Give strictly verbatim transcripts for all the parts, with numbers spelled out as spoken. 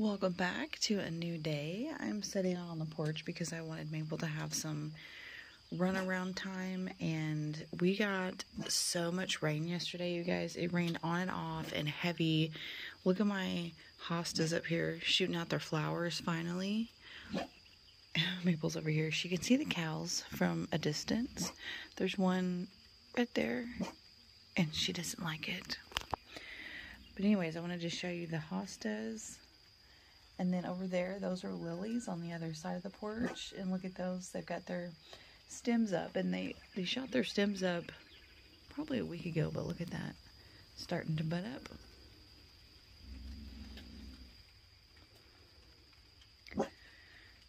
Welcome back to a new day. I'm sitting on the porch because I wanted Maple to have some runaround time, and we got so much rain yesterday, you guys. It rained on and off and heavy. Look at my hostas up here shooting out their flowers finally. Maple's over here. She can see the cows from a distance. There's one right there, and she doesn't like it. But anyways, I wanted to show you the hostas. And then over there, those are lilies on the other side of the porch. And look at those. They've got their stems up. And they, they shot their stems up probably a week ago. But look at that. Starting to bud up.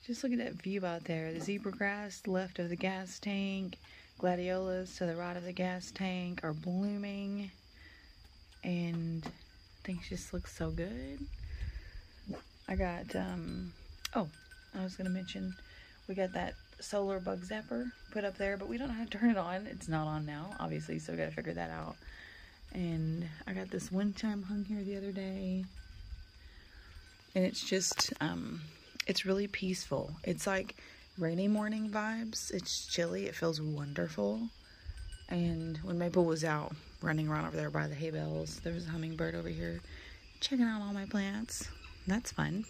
Just look at that view out there. The zebra grass left of the gas tank. Gladiolas to the right of the gas tank are blooming. And things just look so good. I got, um, oh, I was going to mention, we got that solar bug zapper put up there, but we don't know how to turn it on. It's not on now, obviously, so we got to figure that out. And I got this wind chime hung here the other day. And it's just, um, it's really peaceful. It's like rainy morning vibes. It's chilly. It feels wonderful. And when Maple was out running around over there by the hay bales, there was a hummingbird over here checking out all my plants. That's fun.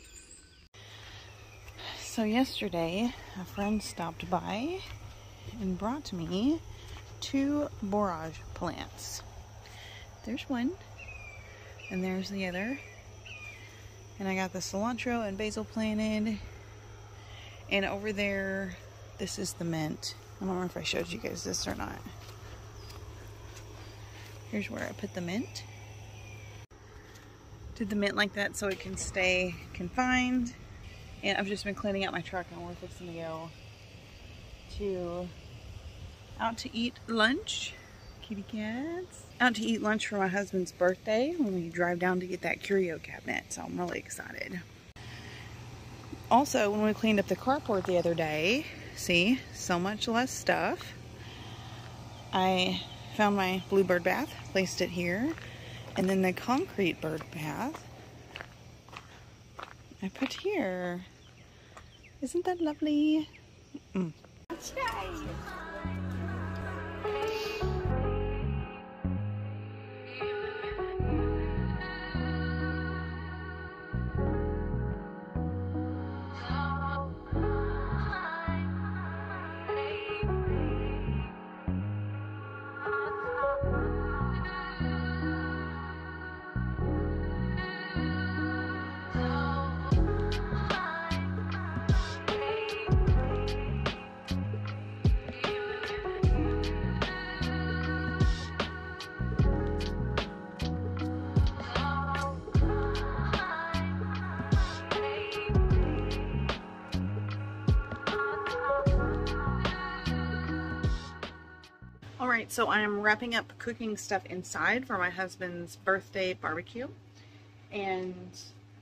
So yesterday, a friend stopped by and brought me two borage plants. There's one, and there's the other. And I got the cilantro and basil planted. And over there, this is the mint. I don't know if I showed you guys this or not. Here's where I put the mint. Did the mint like that so it can stay confined. And I've just been cleaning out my truck, and we're fixing to go to out to eat lunch. Kitty cats. Out to eat lunch for my husband's birthday when we drive down to get that curio cabinet. So I'm really excited. Also, when we cleaned up the carport the other day, see, so much less stuff. I found my bluebird bath, placed it here. And then the concrete bird bath I put here. Isn't that lovely? Mm. Alright, so I'm wrapping up cooking stuff inside for my husband's birthday barbecue, and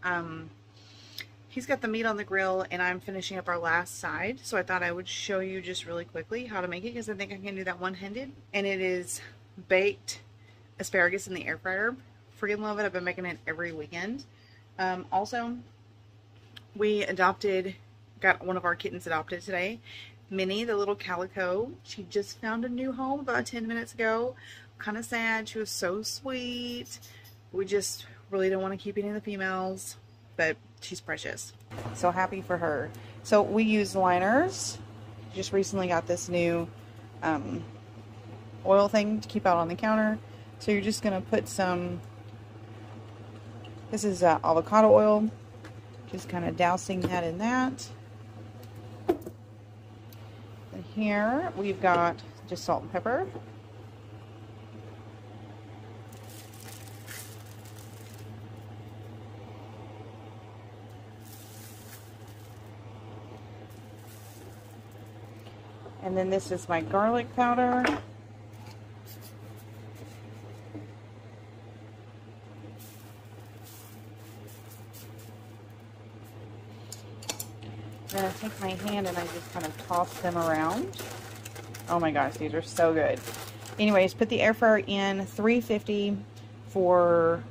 um, he's got the meat on the grill, and I'm finishing up our last side, so I thought I would show you just really quickly how to make it, because I think I can do that one-handed. And it is baked asparagus in the air fryer. Freaking love it. I've been making it every weekend. Um, also, we adopted, got one of our kittens adopted today. Minnie, the little calico, she just found a new home about ten minutes ago. Kind of sad. She was so sweet. We just really don't want to keep any of the females, but she's precious. So happy for her. So we use liners. Just recently got this new um, oil thing to keep out on the counter. So you're just going to put some, this is uh, avocado oil. Just kind of dousing that in that. Here we've got just salt and pepper. And then this is my garlic powder. Then I take my hand and I just kind of toss them around. Oh my gosh, these are so good. Anyways, put the air fryer in three fifty for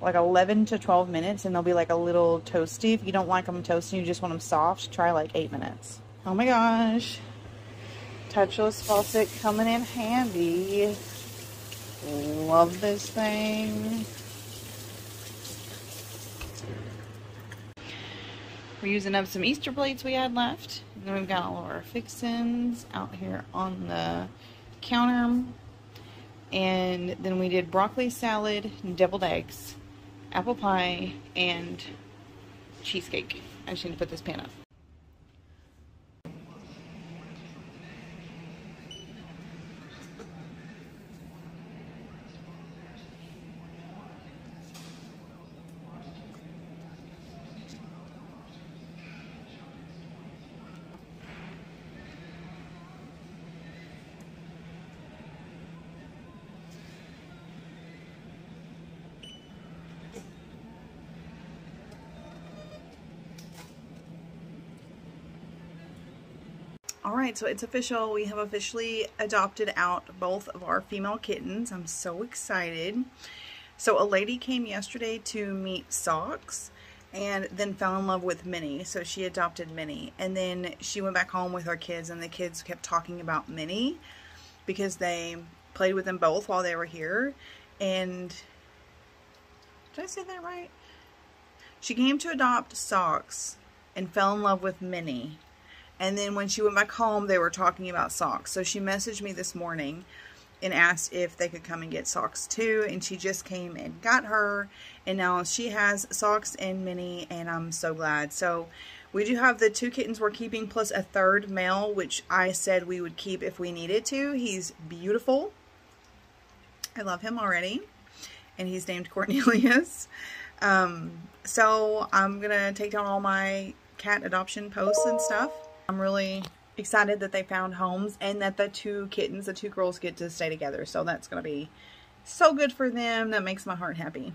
like eleven to twelve minutes, and they'll be like a little toasty. If you don't like them toasty, you just want them soft, try like eight minutes. Oh my gosh. Touchless faucet coming in handy. Love this thing. We're using up some Easter plates we had left. And then we've got all of our fixins out here on the counter. And then we did broccoli salad, deviled eggs, apple pie, and cheesecake. I just need to put this pan up. Alright, so it's official. We have officially adopted out both of our female kittens. I'm so excited. So a lady came yesterday to meet Socks and then fell in love with Minnie. So she adopted Minnie. And then she went back home with her kids, and the kids kept talking about Minnie because they played with them both while they were here. And did I say that right? She came to adopt Socks and fell in love with Minnie. And then when she went back home, they were talking about Socks. So she messaged me this morning and asked if they could come and get Socks too. And she just came and got her. And now she has Socks and Minnie, and I'm so glad. So we do have the two kittens we're keeping plus a third male, which I said we would keep if we needed to. He's beautiful. I love him already. And he's named Cornelius. Um, so I'm going to take down all my cat adoption posts and stuff. I'm really excited that they found homes and that the two kittens, the two girls, get to stay together. So that's going to be so good for them. That makes my heart happy.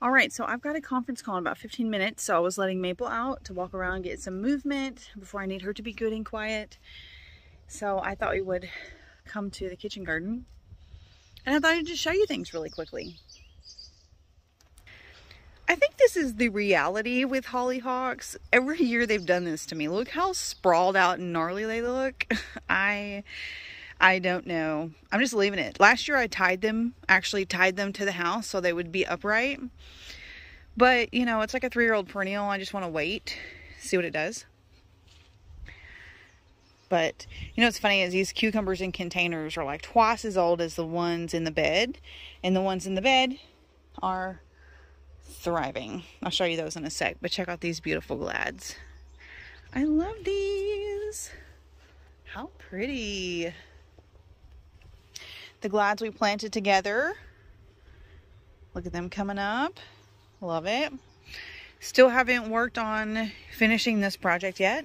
All right, so I've got a conference call in about fifteen minutes. So I was letting Maple out to walk around and get some movement before I need her to be good and quiet. So I thought we would come to the kitchen garden. And I thought I'd just show you things really quickly. I think this is the reality with hollyhocks. Every year they've done this to me. Look how sprawled out and gnarly they look. I I don't know. I'm just leaving it. Last year I tied them, actually tied them to the house so they would be upright. But, you know, it's like a three-year-old perennial. I just want to wait, see what it does. But, you know, what's funny is these cucumbers in containers are like twice as old as the ones in the bed. And the ones in the bed are thriving. I'll show you those in a sec, but check out these beautiful glads. I love these. How pretty. The glads we planted together. Look at them coming up. Love it. Still haven't worked on finishing this project yet.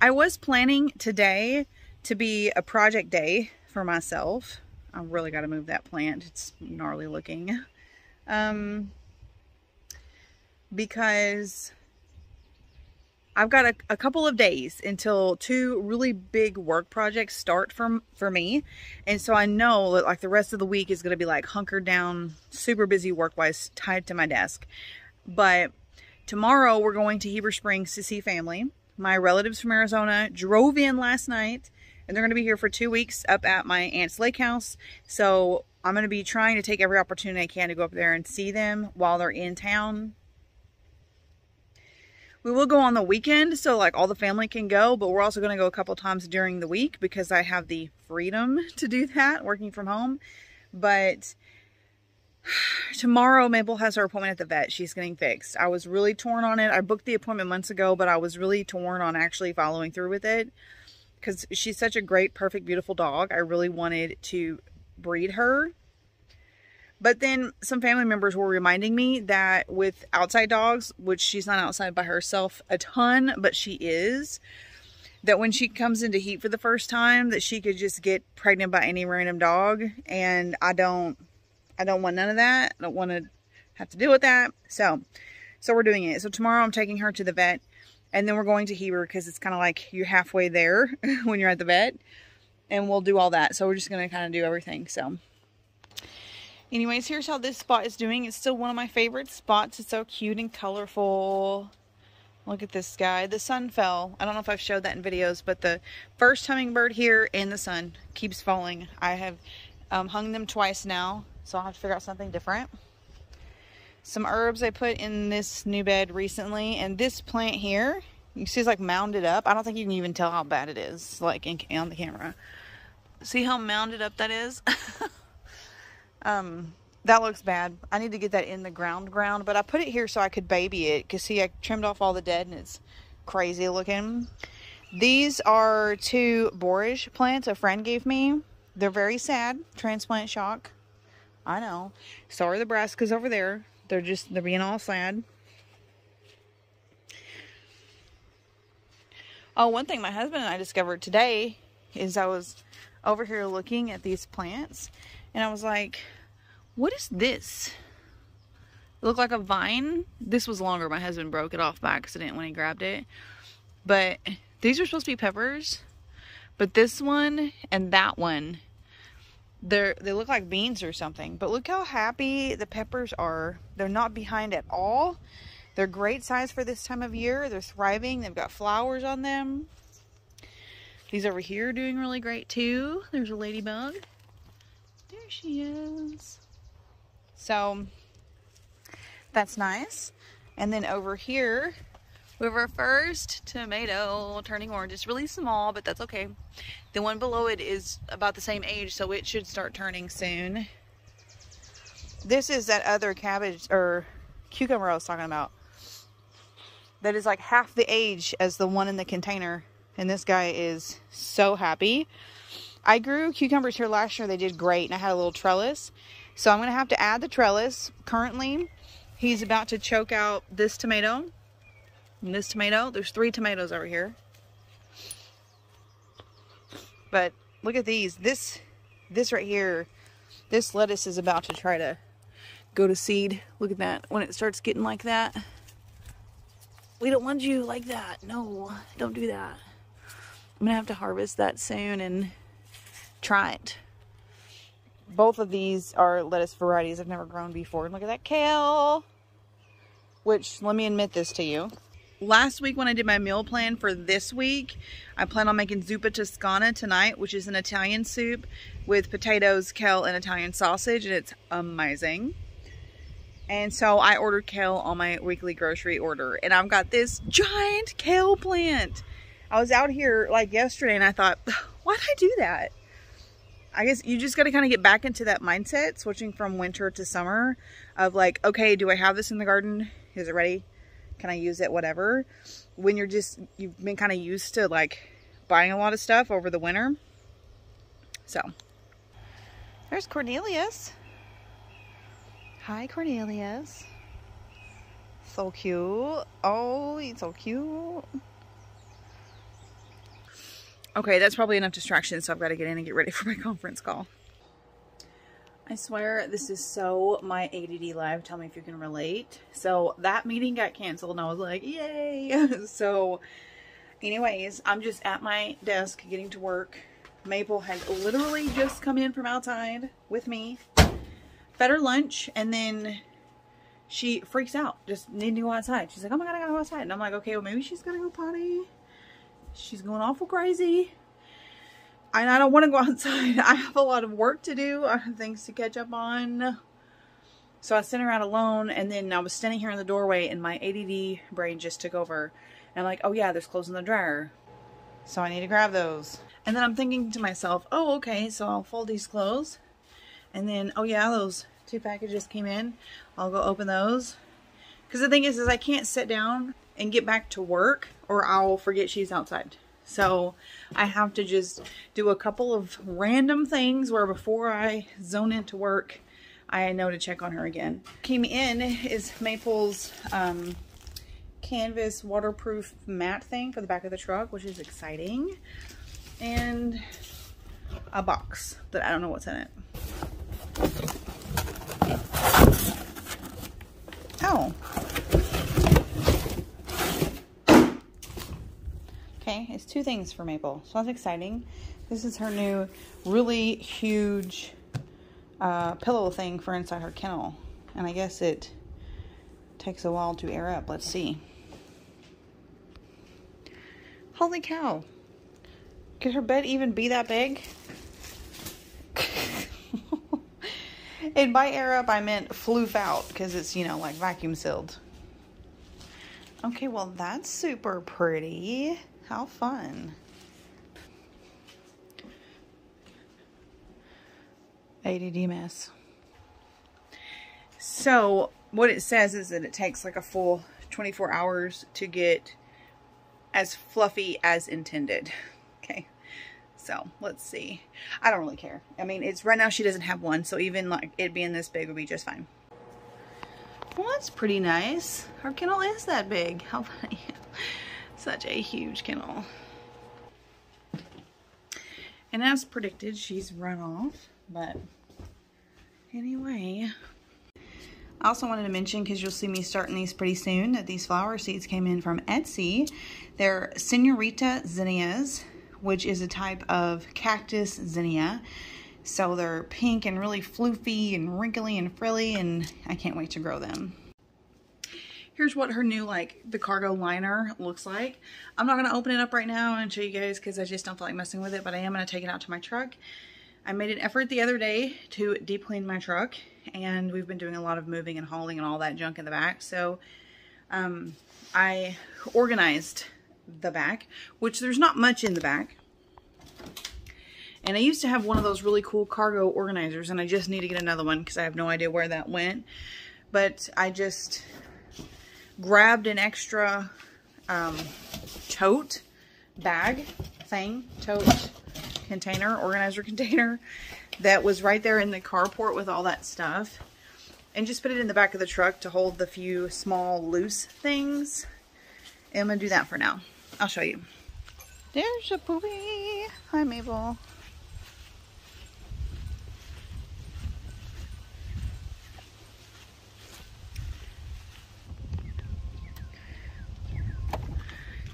I was planning today to be a project day for myself. I really got to move that plant. It's gnarly looking. Um, because I've got a, a couple of days until two really big work projects start for, for me. And so I know that like the rest of the week is going to be like hunkered down, super busy work-wise, tied to my desk. But tomorrow we're going to Heber Springs to see family. My relatives from Arizona drove in last night, and they're going to be here for two weeks up at my aunt's lake house. So I'm going to be trying to take every opportunity I can to go up there and see them while they're in town. We will go on the weekend, so like all the family can go, but we're also going to go a couple times during the week because I have the freedom to do that, working from home. But tomorrow Mabel has her appointment at the vet. She's getting fixed. I was really torn on it. I booked the appointment months ago, but I was really torn on actually following through with it because she's such a great, perfect, beautiful dog. I really wanted to breed her, but then some family members were reminding me that with outside dogs, which she's not outside by herself a ton, but she is, that when she comes into heat for the first time, that she could just get pregnant by any random dog, and I don't I don't want none of that. I don't want to have to deal with that. So so we're doing it. So tomorrow I'm taking her to the vet, and then we're going to Heber because it's kind of like you're halfway there when you're at the vet. And we'll do all that. So we're just going to kind of do everything. So Anyways, here's how this spot is doing. It's still one of my favorite spots. It's so cute and colorful. Look at this guy. The sun fell. I don't know if I've showed that in videos, but the first hummingbird here and the sun keeps falling. I have um, hung them twice now, so I'll have to figure out something different. Some herbs I put in this new bed recently, and this plant here, you see it's like mounded up. I don't think you can even tell how bad it is, like in, on the camera. See how mounded up that is? Um, that looks bad. I need to get that in the ground ground, but I put it here so I could baby it. Because see, I trimmed off all the dead and it's crazy looking. These are two borage plants a friend gave me. They're very sad. Transplant shock. I know. So are the brassicas over there. They're just, they're being all sad. Oh, one thing my husband and I discovered today is I was over here looking at these plants. And I was like, what is this? It looked like a vine. This was longer. My husband broke it off by accident when he grabbed it. But these are supposed to be peppers. But this one and that one, they're, they look like beans or something. But look how happy the peppers are. They're not behind at all. They're great size for this time of year. They're thriving. They've got flowers on them. These over here are doing really great too. There's a ladybug. There she is. So that's nice. And then over here we have our first tomato turning orange. It's really small, but that's okay. The one below it is about the same age, so it should start turning soon. This is that other cabbage or cucumber I was talking about that is like half the age as the one in the container, and this guy is so happy. I grew cucumbers here last year. They did great, and I had a little trellis. So I'm going to have to add the trellis. Currently, he's about to choke out this tomato and this tomato. There's three tomatoes over here. But look at these. This, this right here, this lettuce is about to try to go to seed. Look at that. When it starts getting like that, we don't want you like that. No, don't do that. I'm going to have to harvest that soon and try it. Both of these are lettuce varieties I've never grown before. And look at that kale, which let me admit this to you. Last week when I did my meal plan for this week, I plan on making Zuppa Toscana tonight, which is an Italian soup with potatoes, kale, and Italian sausage, and it's amazing. And so I ordered kale on my weekly grocery order, and I've got this giant kale plant. I was out here like yesterday and I thought, why did I do that? I guess you just got to kind of get back into that mindset, switching from winter to summer of like, okay, do I have this in the garden? Is it ready? Can I use it? Whatever. When you're just, you've been kind of used to like buying a lot of stuff over the winter. So there's Cornelius. Hi, Cornelius. So cute. Oh, he's so cute. Okay, that's probably enough distraction, so I've got to get in and get ready for my conference call. I swear, this is so my A D D live. Tell me if you can relate. So that meeting got canceled, and I was like, yay. So anyways, I'm just at my desk getting to work. Maple has literally just come in from outside with me. Fed her lunch, and then she freaks out. Just need to go outside. She's like, oh my God, I gotta go outside. And I'm like, okay, well, maybe she's gonna go potty. She's going awful crazy. And I don't want to go outside. I have a lot of work to do. I have things to catch up on. So I sent her out alone. And then I was standing here in the doorway and my A D D brain just took over. And I'm like, oh yeah, there's clothes in the dryer. So I need to grab those. And then I'm thinking to myself, oh, okay, so I'll fold these clothes. And then, oh yeah, those two packages came in. I'll go open those. Because the thing is, is I can't sit down and get back to work, or I'll forget she's outside. So I have to just do a couple of random things where before I zone into work, I know to check on her again. Came in is Maple's um, canvas waterproof mat thing for the back of the truck, which is exciting. And a box that I don't know what's in it. Oh. It's two things for Maple, so that's exciting. This is her new really huge uh, pillow thing for inside her kennel. And I guess it takes a while to air up. Let's see. Holy cow. Could her bed even be that big? And by air up, I meant floof out, because it's, you know, like vacuum sealed. Okay, well, that's super pretty. How fun. A D D mess. So, what it says is that it takes like a full twenty-four hours to get as fluffy as intended. Okay. So, let's see. I don't really care. I mean, it's right now she doesn't have one, so even like it being this big would be just fine. Well, that's pretty nice. Her kennel is that big. How funny. Such a huge kennel. And as predicted, she's run off, but anyway. I also wanted to mention, because you'll see me starting these pretty soon, that these flower seeds came in from Etsy. They're Senorita zinnias, which is a type of cactus zinnia. So they're pink and really floofy and wrinkly and frilly, and I can't wait to grow them. Here's what her new, like, the cargo liner looks like. I'm not gonna open it up right now and show you guys because I just don't feel like messing with it, but I am gonna take it out to my truck. I made an effort the other day to deep clean my truck, and we've been doing a lot of moving and hauling and all that junk in the back. So um, I organized the back, which there's not much in the back. And I used to have one of those really cool cargo organizers, and I just need to get another one because I have no idea where that went. But I just grabbed an extra um, tote bag thing, tote container, organizer container, that was right there in the carport with all that stuff, and just put it in the back of the truck to hold the few small loose things. And I'm gonna do that for now. I'll show you. There's a puppy. Hi, Maple.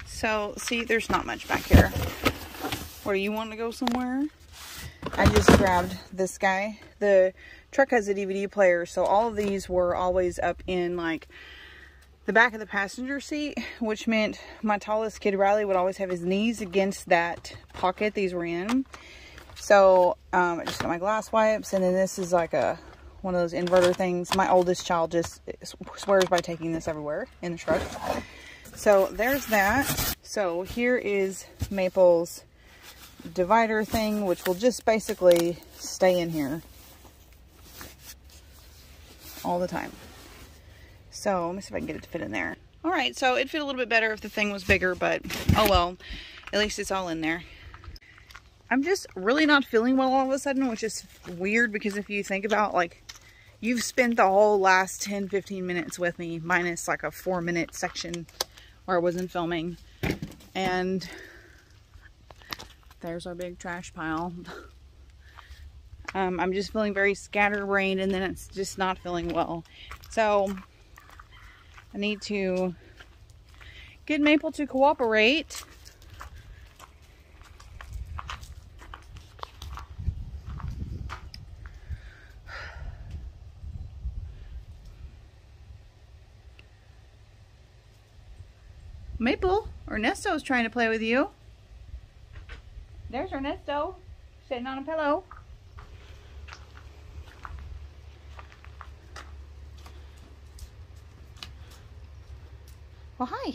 So, see, there's not much back here. Where you want to go somewhere? I just grabbed this guy. The truck has a D V D player, so all of these were always up in, like, the back of the passenger seat, which meant my tallest kid, Riley, would always have his knees against that pocket these were in. So, um, I just got my glass wipes, and then this is like a, one of those inverter things. My oldest child just swears by taking this everywhere in the truck. So, there's that. So, here is Maple's divider thing, which will just basically stay in here all the time. So, let me see if I can get it to fit in there. All right, so it'd fit a little bit better if the thing was bigger, but oh well, at least it's all in there. I'm just really not feeling well all of a sudden, which is weird, because if you think about, like, you've spent the whole last ten, fifteen minutes with me, minus like a four minute section where I wasn't filming. And there's our big trash pile. um, I'm just feeling very scatterbrained, and then it's just not feeling well. So I need to get Maple to cooperate. Maple, Ernesto's trying to play with you. There's Ernesto, sitting on a pillow. Well, hi.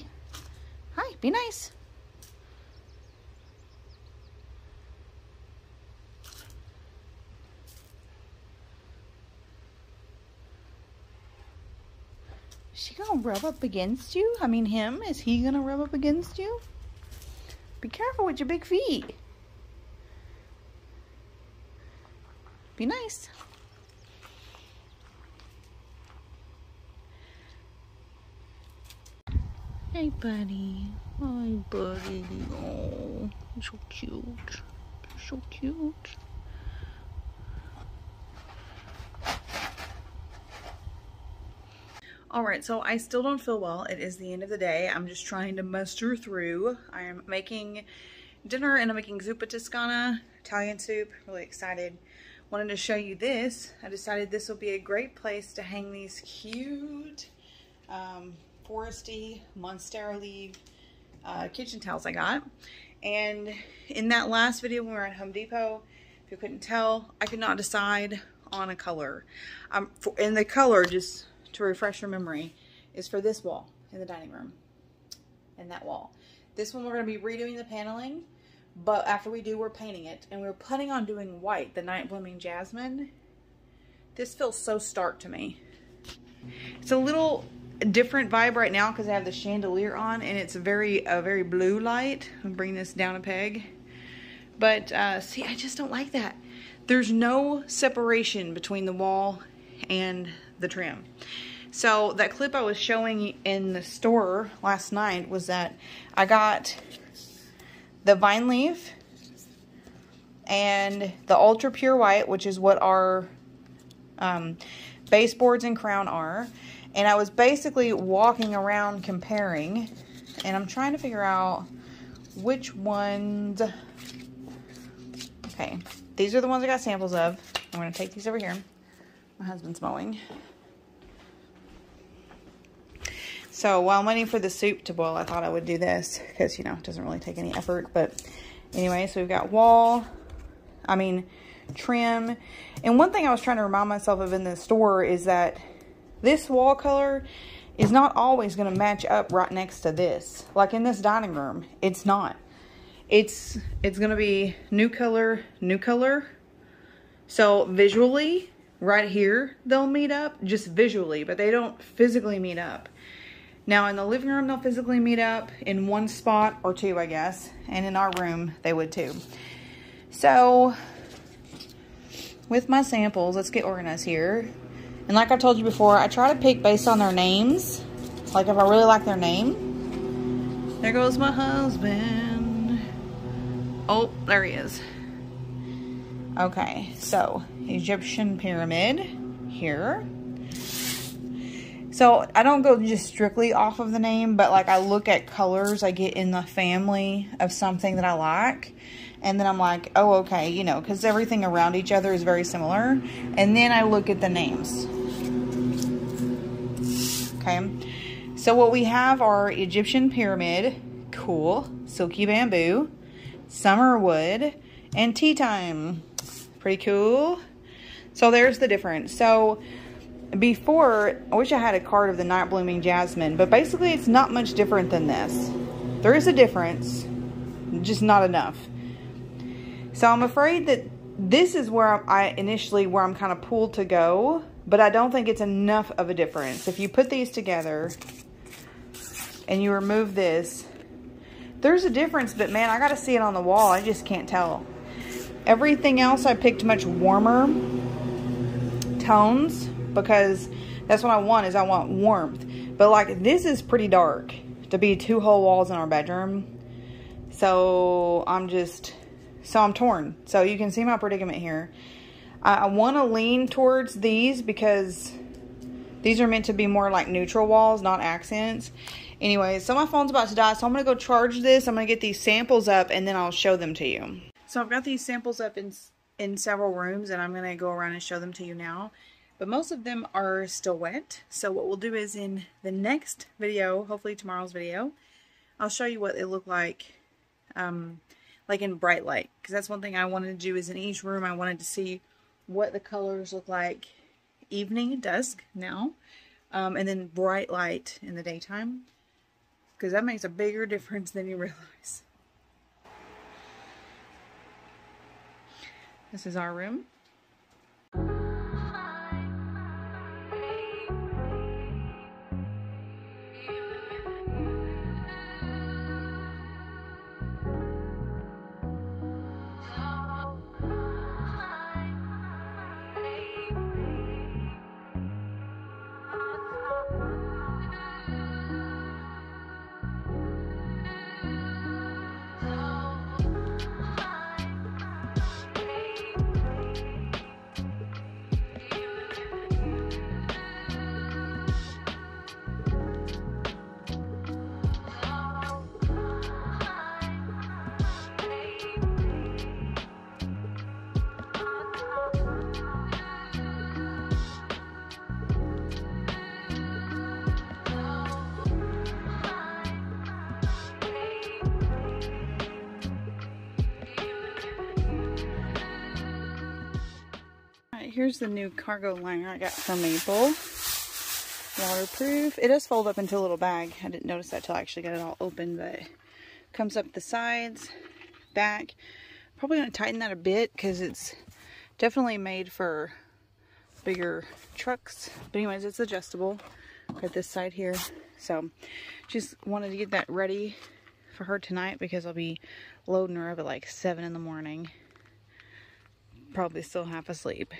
Hi, be nice. Is she gonna rub up against you? I mean, him, is he gonna rub up against you? Be careful with your big feet. Be nice. Hey, buddy. Hi, buddy. Oh, you're so cute. You're so cute. All right, so I still don't feel well. It is the end of the day. I'm just trying to muster through. I am making dinner, and I'm making Zuppa Toscana, Italian soup. Really excited. wanted to show you this. I decided this will be a great place to hang these cute um, foresty monstera leaf uh, kitchen towels I got. And in that last video when we were at Home Depot, if you couldn't tell, I could not decide on a color. Um, for, and the color, just to refresh your memory, is for this wall in the dining room and that wall. This one we're going to be redoing the paneling, but after we do, we're painting it. And we were planning on doing white, the Night Blooming Jasmine. This feels so stark to me. It's a little different vibe right now because I have the chandelier on and it's very, a very blue light. I'm bringing this down a peg. But uh, see, I just don't like that. There's no separation between the wall and the trim. So that clip I was showing in the store last night was that I got the vine leaf and the ultra pure white, which is what our um, baseboards and crown are. And I was basically walking around comparing, and I'm trying to figure out which ones. Okay, these are the ones I got samples of. I'm gonna take these over here. My husband's mowing. So while I'm waiting for the soup to boil, I thought I would do this because, you know, it doesn't really take any effort. But anyway, so we've got wall, I mean, trim. And one thing I was trying to remind myself of in the store is that this wall color is not always going to match up right next to this. Like in this dining room, it's not. It's, it's going to be new color, new color. So visually, right here, they'll meet up just visually, but they don't physically meet up. Now in the living room, they'll physically meet up in one spot or two, I guess. And in our room, they would too. So with my samples, let's get organized here. And like I told you before, I try to pick based on their names. Like if I really like their name. There goes my husband. Oh, there he is. Okay, so Egyptian Pyramid here. So I don't go just strictly off of the name, but like I look at colors I get in the family of something that I like. And then I'm like, oh, okay, you know, because everything around each other is very similar. And then I look at the names. Okay. So what we have are Egyptian Pyramid, cool, Silky Bamboo, Summerwood, and Tea Time. Pretty cool. So there's the difference. So before, I wish I had a card of the Night Blooming Jasmine, but basically it's not much different than this. There is a difference, just not enough. So I'm afraid that this is where I initially, where I'm kind of pulled to go, but I don't think it's enough of a difference. If you put these together and you remove this, there's a difference, but man, I got to see it on the wall. I just can't tell. Everything else I picked much warmer tones, because that's what I want, is I want warmth. But like this is pretty dark to be two whole walls in our bedroom. So I'm just, so I'm torn. So you can see my predicament here. I, I want to lean towards these because these are meant to be more like neutral walls, not accents. Anyway, so my phone's about to die. So I'm going to go charge this. I'm going to get these samples up and then I'll show them to you. So I've got these samples up in, in several rooms and I'm going to go around and show them to you now. But most of them are still wet. So what we'll do is in the next video, hopefully tomorrow's video, I'll show you what it looked like, um, like in bright light. Because that's one thing I wanted to do, is in each room I wanted to see what the colors look like evening, dusk now, um, and then bright light in the daytime. Because that makes a bigger difference than you realize. This is our room. here's the new cargo liner I got from Maple. Waterproof. It does fold up into a little bag. I didn't notice that till I actually got it all open, but comes up the sides, back. Probably going to tighten that a bit because it's definitely made for bigger trucks. But anyways, it's adjustable at this side here. So just wanted to get that ready for her tonight because I'll be loading her up at like seven in the morning. Probably still half asleep.